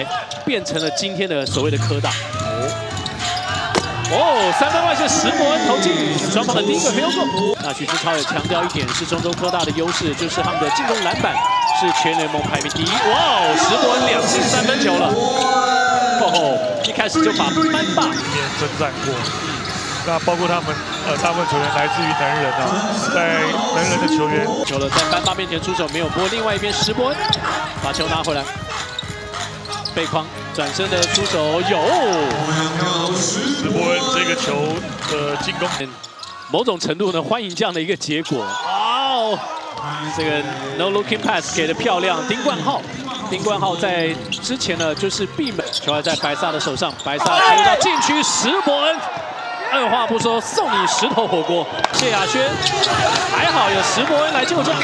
来变成了今天的所谓的科大。哦，三分外线石博恩投进双方的第一个 field goal。那许世超也强调一点是中州科大的优势，就是他们的进攻篮板是全联盟排名第一。哇，石博恩两次三分球了。哦，一开始就把班霸也征战过。 那包括他们，大部分球员来自于能人啊，在能人的球员，球了，在班霸面前出手没有拨，另外一边石博恩把球拿回来，背框转身的出手有，石博恩这个球的进攻，某种程度呢欢迎这样的一个结果。哇哦，这个 no looking pass 给的漂亮，丁冠浩在之前呢就是闭门，球还在白萨的手上，白萨球到禁区，石博恩。 二话不说送你石头火锅，谢亚轩，还好有石博恩来救场。